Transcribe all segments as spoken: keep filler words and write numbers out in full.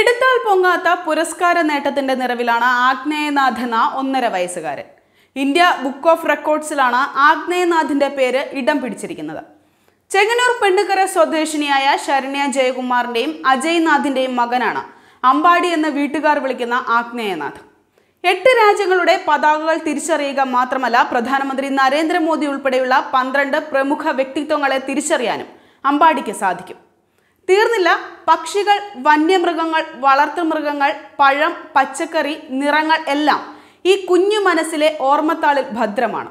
എടുത്താൽ പൊങ്ങാത്ത പുരസ്കാര നേട്ടത്തിന്റെ നിറവിലാണ് ആഗ്നേയനാഥ് എന്ന ഒന്നര വയസ്സുകാരൻ. ഇന്ത്യ ബുക്ക് ഓഫ് റെക്കോർഡ്സിലാണ് ആഗ്നേയനാഥിന്റെ പേര് ഇടം പിടിച്ചിരിക്കുന്നത്. ചെങ്ങന്നൂർ പെണ്ണുകര സ്വദേശിനിയായ ശരണ്യ ജയകുമാറിന്റെയും അജയ് നാഥിന്റെയും മകനാണ് അമ്പാടി എന്ന വീട്ടുകാർ വിളിക്കുന്ന ആഗ്നേയനാഥ്. എട്ട് രാജ്യങ്ങളുടെ പതാകകൾ തിരിച്ചറിയുക മാത്രമല്ല, പ്രധാനമന്ത്രി നരേന്ദ്രമോദി ഉൾപ്പെടെയുള്ള പന്ത്രണ്ട് പ്രമുഖ വ്യക്തിത്വങ്ങളെ തിരിച്ചറിയാനും അമ്പാടിക്ക് സാധിക്കും. തീർന്നില്ല, പക്ഷികൾ, വന്യമൃഗങ്ങൾ, വളർത്തുമൃഗങ്ങൾ, പഴം, പച്ചക്കറി, നിറങ്ങൾ എല്ലാം ഈ കുഞ്ഞു മനസ്സിലെ ഓർമ്മത്താളിൽ ഭദ്രമാണ്.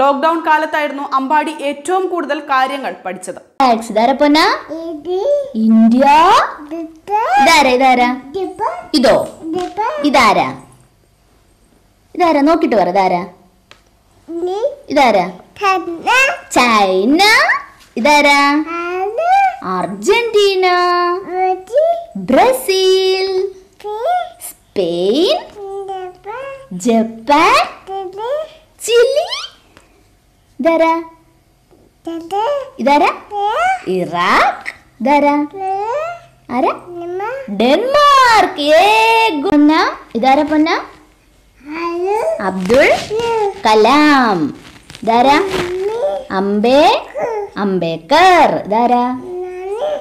ലോക്ക്ഡൌൺ കാലത്തായിരുന്നു അമ്പാടി ഏറ്റവും കൂടുതൽ കാര്യങ്ങൾ പഠിച്ചത്. നോക്കിട്ട് പറയാ ഇതാരാ? ചൈന. ഇതാരാ? Argentina, Brazil, Spain, Japan, Chile. ഇതാരാ? ഇതാരാ? ഇറാഖ്. ഇതാരാ? ആരാ? ഡെൻമാർക്ക്. ഇതാരാ പൊന്ന? അബ്ദുൾ കലാം. ഇതാരാ? അംബേ അംബേദ്കർ. ഇതാരാ?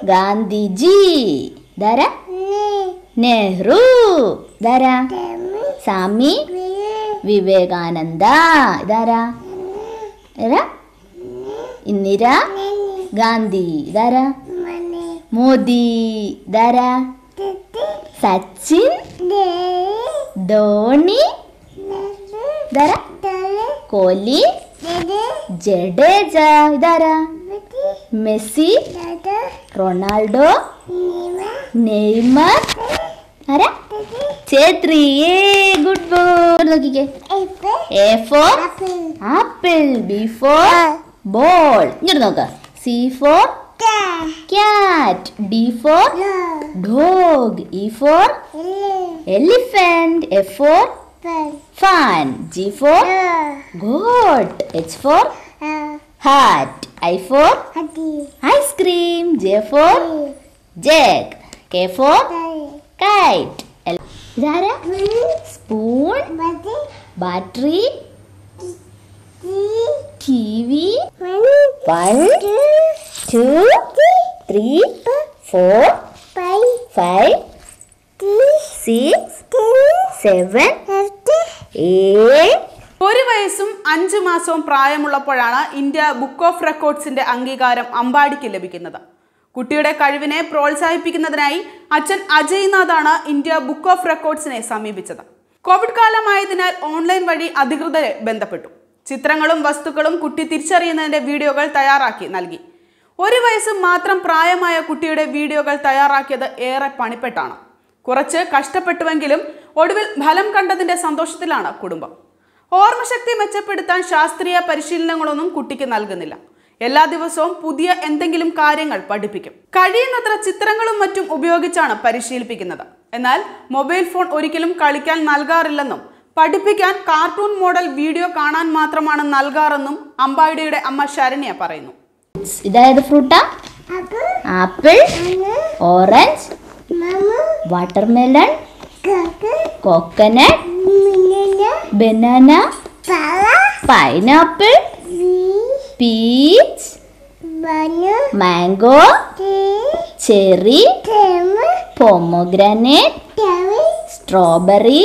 ഗാന്ധിജി. ഇതാരാ? നെഹ്റു. ഇതാരാ? സ്വാമി വിവേകാനന്ദ. ഇതാരാ? ഇന്ദിര ഗാന്ധി. ഇതാരാ? മോദി. ഇതാരാ? സച്ചിൻ, ധോണി. ഇതാരാ? കോഹ്ലി, ജഡേജ. ഇതാരാ? Messi, Ronaldo, Neymar. ആരാ? ഛേത്രി. A good ball. നോക്കിക്കേ, A for apple, B for ball. ഇങ്ങോട്ട് നോക്ക, C for cat, D for dog, E for elephant, F for fan, G for goat, H for hat, I for ice cream, J for jug, K for kite. Idara spoon, battery, T V. One, two, three, four, five, six, seven, eight. ഒരു വയസ്സും അഞ്ചു മാസവും പ്രായമുള്ളപ്പോഴാണ് India book of റെക്കോർഡ്സിന്റെ അംഗീകാരം അമ്പാടിക്ക് ലഭിക്കുന്നത്. കുട്ടിയുടെ കഴിവിനെ പ്രോത്സാഹിപ്പിക്കുന്നതിനായി അച്ഛൻ അജയ് നാഥാണ് ഇന്ത്യ ബുക്ക് ഓഫ് റെക്കോർഡ്സിനെ സമീപിച്ചത്. കോവിഡ് കാലമായതിനാൽ ഓൺലൈൻ വഴി അധികൃതരെ ബന്ധപ്പെട്ടു. ചിത്രങ്ങളും വസ്തുക്കളും കുട്ടി തിരിച്ചറിയുന്നതിന്റെ വീഡിയോകൾ തയ്യാറാക്കി നൽകി. ഒരു വയസ്സ് മാത്രം പ്രായമായ കുട്ടിയുടെ വീഡിയോകൾ തയ്യാറാക്കിയത് ഏറെ പണിപ്പെട്ടാണ്. കുറച്ച് കഷ്ടപ്പെട്ടുവെങ്കിലും ഒടുവിൽ ഫലം കണ്ടതിന്റെ സന്തോഷത്തിലാണ് കുടുംബം. ഓർമ്മശക്തി മെച്ചപ്പെടുത്താൻ ശാസ്ത്രീയ പരിശീലനങ്ങളൊന്നും കുട്ടിക്ക് നൽകുന്നില്ല. എല്ലാ ദിവസവും പുതിയ എന്തെങ്കിലും കാര്യങ്ങൾ പഠിപ്പിക്കും. കഴിയുന്നത്ര ചിത്രങ്ങളും മറ്റും ഉപയോഗിച്ചാണ് പരിശീലിപ്പിക്കുന്നത്. എന്നാൽ മൊബൈൽ ഫോൺ ഒരിക്കലും കളിക്കാൻ നൽകാറില്ലെന്നും പഠിപ്പിക്കാൻ കാർട്ടൂൺ മോഡൽ വീഡിയോ കാണാൻ മാത്രമാണ് നൽകാറെന്നും അമ്പാടിയുടെ അമ്മ ശരണ്യ പറയുന്നു. ഇതായത് ഫ്രൂട്ടാ? Apple, orange, watermelon, coconut, banana, pineapple, peach, mango, cherry, pomegranate, strawberry,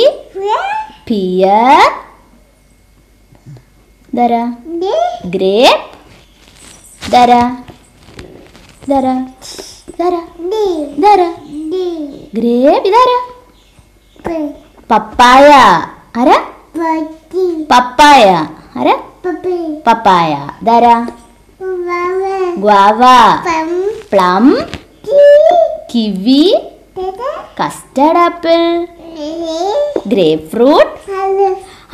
pear, dara grape, dara dara dara dara grape, dara papaya. Ara papaya. Ara papaya. Dara guava, plum, kiwi, custard apple, grapefruit,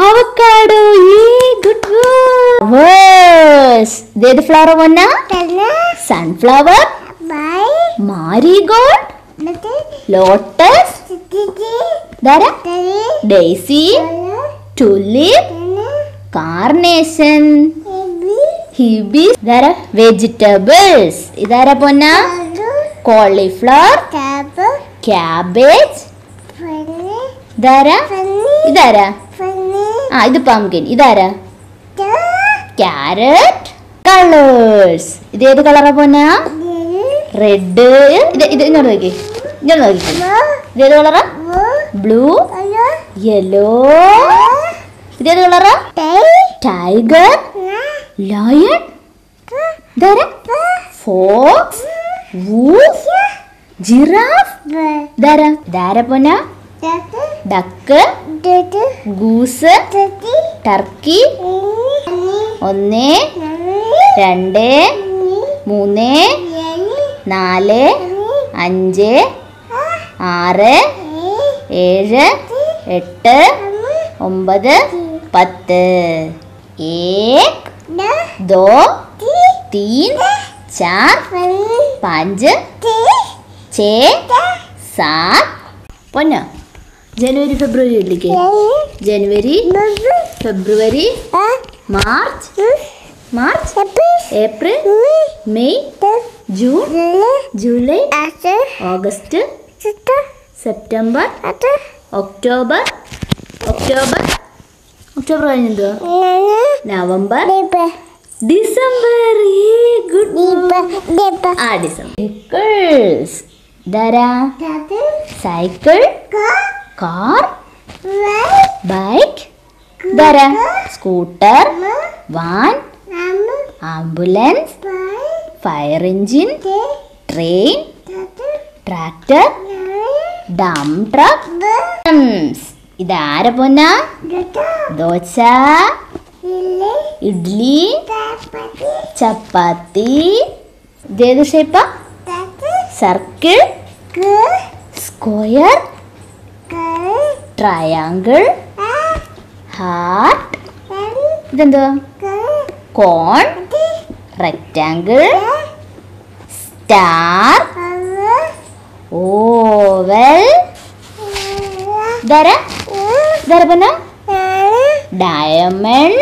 avocado. Yay, good words. Did the flower one na sunflower, marigold, lotus, dara daisy, tulip, carnation, hibiscus. Dara vegetables. Idara ponna cauliflower, cabbage. Idara? Idara? Ah, idu pumpkin. Idara? Carrot. Colors. Idu edu color apona? Red. Idu idu innoru nokke. Innoru nokke. Idu edu color? Blue. Yellow. Idu edu color? Tiger. Lion. Idara? Fox. Wolf. Giraffe. Idara? Idara apona? Duck, goose, turkey, ഒന്ന്, രണ്ട്, മൂന്ന്, നാല്, അഞ്ച്, ആറ്, ഏഴ്, എട്ട്, ഒമ്പത്, പത്ത്. ഏക്, ദോ, തീൻ, ചാർ, പാഞ്ച്, ഛേ, സാത്, പൊന്നോ. January, February, like January, February, March, March, April, May, June, July, August, September, October, October, October, November, December. Hey, good. Ah, December. Girls, Dara, cycle. Car, bike, scooter, van, ambulance, fire engine, train, tractor, dump truck, drums. Idara ponna? Dosa, idli, chapati. Dedu shape? Circle, square. Triangle, heart, cone, rectangle, star, oval, dara, dara bana, diamond,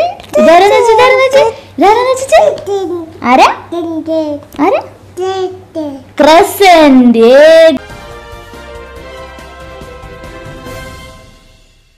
dara nachi, dara nachi, dara nachi, are, are, crescent.